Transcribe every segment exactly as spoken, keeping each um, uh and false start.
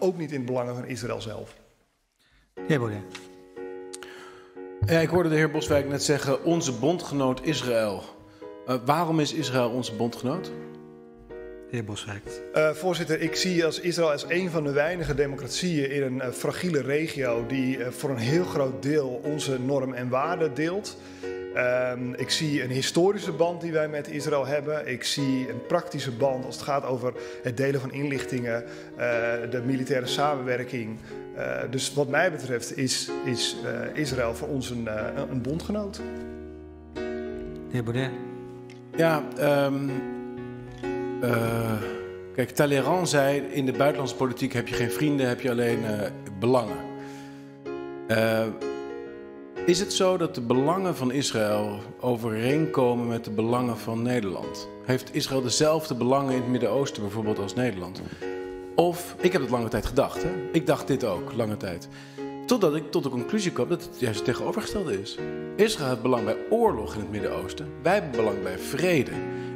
ook niet in het belang van Israël zelf. Ja, Baudet. Ja, ik hoorde de heer Boswijk net zeggen, onze bondgenoot Israël. Uh, waarom is Israël onze bondgenoot? De heer Boswijk. Uh, voorzitter, ik zie als Israël als een van de weinige democratieën in een uh, fragiele regio die uh, voor een heel groot deel onze norm en waarden deelt. Uh, ik zie een historische band die wij met Israël hebben. Ik zie een praktische band als het gaat over het delen van inlichtingen, uh, de militaire samenwerking. Uh, dus wat mij betreft is, is uh, Israël voor ons een, uh, een bondgenoot. De heer Baudet. Ja, um, uh, kijk, Talleyrand zei, in de buitenlandse politiek heb je geen vrienden, heb je alleen uh, belangen. Uh, Is het zo dat de belangen van Israël overeenkomen met de belangen van Nederland? Heeft Israël dezelfde belangen in het Midden-Oosten bijvoorbeeld als Nederland? Of, ik heb het lange tijd gedacht, hè? Ik dacht dit ook, lange tijd. Totdat ik tot de conclusie kwam dat het juist het tegenovergestelde is. Israël heeft belang bij oorlog in het Midden-Oosten. Wij hebben belang bij vrede.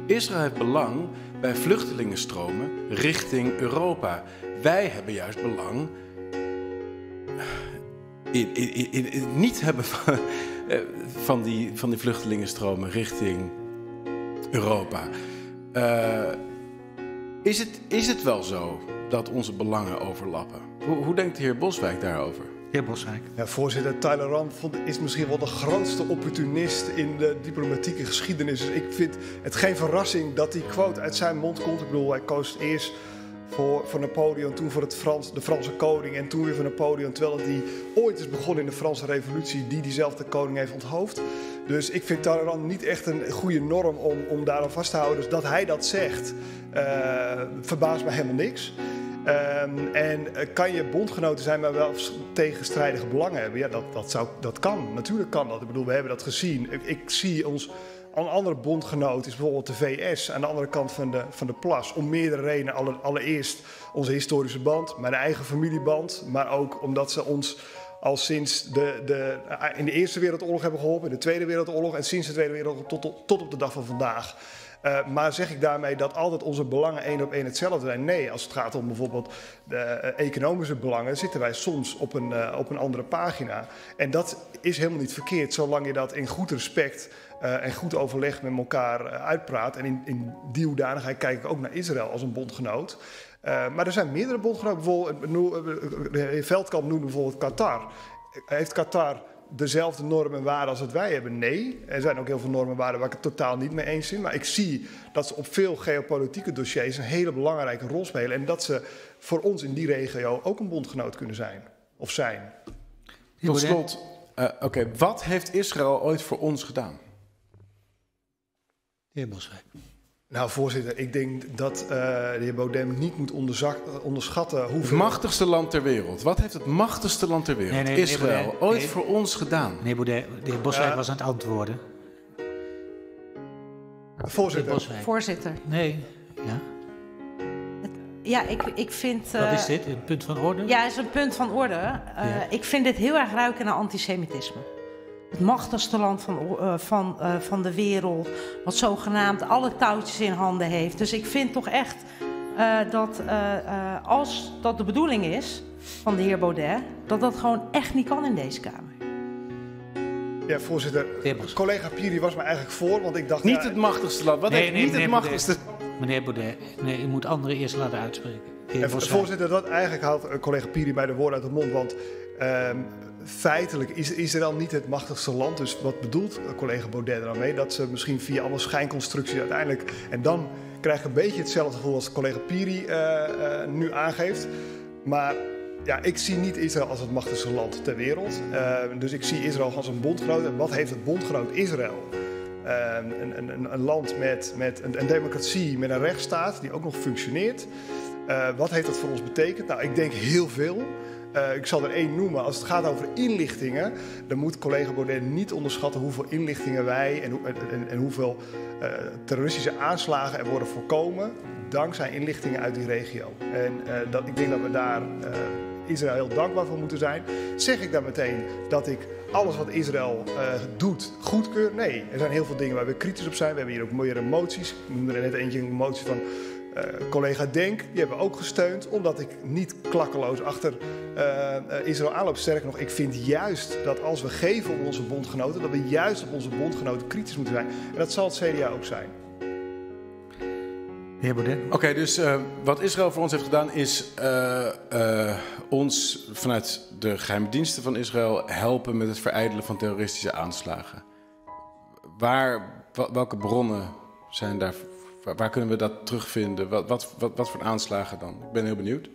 Israël heeft belang bij vluchtelingenstromen richting Europa. Wij hebben juist belang... In, in, in, in het niet hebben van, van, die, van die vluchtelingenstromen richting Europa. Uh, is, het, is het wel zo dat onze belangen overlappen? Hoe, hoe denkt de heer Boswijk daarover? Heer Boswijk. Ja, voorzitter, Talleyrand is misschien wel de grootste opportunist in de diplomatieke geschiedenis. Dus ik vind het geen verrassing dat die quote uit zijn mond komt. Ik bedoel, hij koos eerst... Voor, voor Napoleon, toen voor het Frans, de Franse koning en toen weer voor Napoleon. Terwijl die ooit is begonnen in de Franse revolutie die diezelfde koning heeft onthoofd. Dus ik vind Talleyrand niet echt een goede norm om, om daar aan vast te houden. Dus dat hij dat zegt, uh, verbaast me helemaal niks. Um, en kan je bondgenoten zijn, maar wel tegenstrijdige belangen hebben? Ja, dat, dat, zou, dat kan. Natuurlijk kan dat. Ik bedoel, we hebben dat gezien. Ik, ik zie ons... Een andere bondgenoot is bijvoorbeeld de V S aan de andere kant van de, van de plas. Om meerdere redenen. Allereerst onze historische band, mijn eigen familieband. Maar ook omdat ze ons al sinds de, de, in de Eerste Wereldoorlog hebben geholpen. In de Tweede Wereldoorlog en sinds de Tweede Wereldoorlog tot, tot op de dag van vandaag. Uh, maar zeg ik daarmee dat altijd onze belangen één op één hetzelfde zijn? Nee, als het gaat om bijvoorbeeld de uh, economische belangen... zitten wij soms op een, uh, op een andere pagina. En dat is helemaal niet verkeerd, zolang je dat in goed respect... Uh, en goed overleg met elkaar uh, uitpraat. En in, in die hoedanigheid kijk ik ook naar Israël als een bondgenoot. Uh, maar er zijn meerdere bondgenoten. Bijvoorbeeld, Veldkamp noemde bijvoorbeeld Qatar. Heeft Qatar dezelfde normen en waarden als dat wij hebben? Nee. Er zijn ook heel veel normen en waarden waar ik het totaal niet mee eens ben. Maar ik zie dat ze op veel geopolitieke dossiers een hele belangrijke rol spelen. En dat ze voor ons in die regio ook een bondgenoot kunnen zijn. Of zijn. Tot slot, uh, oké, okay. Wat heeft Israël ooit voor ons gedaan? Heer Boswijk. Nou, voorzitter, ik denk dat uh, de heer Baudet niet moet onderschatten hoeveel... Het machtigste land ter wereld. Wat heeft het machtigste land ter wereld, nee, nee, Israël, Baudet, ooit nee, voor ons gedaan? Nee, Baudet, de heer Boswijk uh, was aan het antwoorden. Voorzitter. Voorzitter. Nee. Ja. Ja, ik, ik vind... Uh, Wat is dit? Een punt van orde? Ja, het is een punt van orde. Uh, ja. Ik vind dit heel erg ruiken naar antisemitisme. Het machtigste land van, uh, van, uh, van de wereld, wat zogenaamd alle touwtjes in handen heeft. Dus ik vind toch echt uh, dat uh, uh, als dat de bedoeling is van de heer Baudet, dat dat gewoon echt niet kan in deze Kamer. Ja, voorzitter. Collega Piri was me eigenlijk voor, want ik dacht... Niet ja, het machtigste land. Wat nee, heeft nee, niet het machtigste... Baudet. Meneer Baudet, nee, u moet anderen eerst laten uitspreken. En, voorzitter, dat eigenlijk haalt collega Piri bij de woorden uit de mond, want... Uh, Feitelijk is Israël niet het machtigste land. Dus wat bedoelt collega Baudet er dan mee? Dat ze misschien via alle schijnconstructies uiteindelijk... En dan krijg ik een beetje hetzelfde gevoel als collega Piri uh, uh, nu aangeeft. Maar ja, ik zie niet Israël als het machtigste land ter wereld. Uh, dus ik zie Israël als een bondgenoot. En wat heeft het bondgenoot Israël? Uh, een, een, een land met, met een, een democratie, met een rechtsstaat die ook nog functioneert. Uh, wat heeft dat voor ons betekend? Nou, ik denk heel veel... Uh, ik zal er één noemen. Als het gaat over inlichtingen, dan moet collega Baudet niet onderschatten hoeveel inlichtingen wij en, en, en hoeveel uh, terroristische aanslagen er worden voorkomen dankzij inlichtingen uit die regio. En uh, dat, ik denk dat we daar uh, Israël heel dankbaar voor moeten zijn. Zeg ik dan meteen dat ik alles wat Israël uh, doet goedkeur? Nee, er zijn heel veel dingen waar we kritisch op zijn. We hebben hier ook meerdere moties. Ik noemde er net eentje een motie van... Uh, collega Denk, die hebben ook gesteund, omdat ik niet klakkeloos achter uh, Israël aanloop. Sterker nog, ik vind juist dat als we geven op onze bondgenoten, dat we juist op onze bondgenoten kritisch moeten zijn. En dat zal het C D A ook zijn. De heer Baudet. Oké, okay, dus uh, wat Israël voor ons heeft gedaan is uh, uh, ons vanuit de geheime diensten van Israël helpen met het verijdelen van terroristische aanslagen. Waar, welke bronnen zijn daar? Waar kunnen we dat terugvinden? Wat, wat, wat, wat voor aanslagen dan? Ik ben heel benieuwd.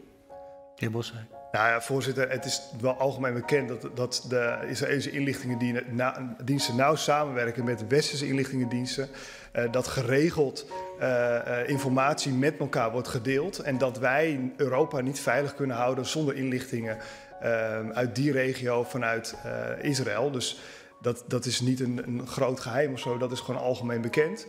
Heer Boswijk. Nou ja, voorzitter, het is wel algemeen bekend dat, dat de Israëlische inlichtingendiensten nauw samenwerken met de westerse inlichtingendiensten. Uh, dat geregeld uh, uh, informatie met elkaar wordt gedeeld. En dat wij Europa niet veilig kunnen houden zonder inlichtingen uh, uit die regio vanuit uh, Israël. Dus dat, dat is niet een, een groot geheim of zo, dat is gewoon algemeen bekend.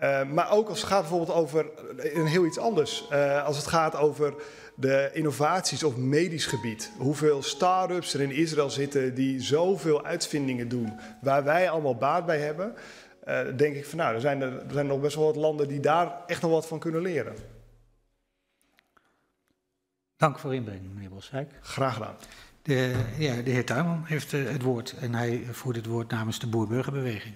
Uh, maar ook als het gaat bijvoorbeeld over een heel iets anders. Uh, als het gaat over de innovaties op medisch gebied. Hoeveel start-ups er in Israël zitten die zoveel uitvindingen doen. Waar wij allemaal baat bij hebben. Uh, denk ik van nou, er zijn er, er zijn nog best wel wat landen die daar echt nog wat van kunnen leren. Dank voor uw inbreng, meneer Boswijk. Graag gedaan. De, ja, de heer Tuinman heeft het woord. En hij voert het woord namens de Boerburgerbeweging.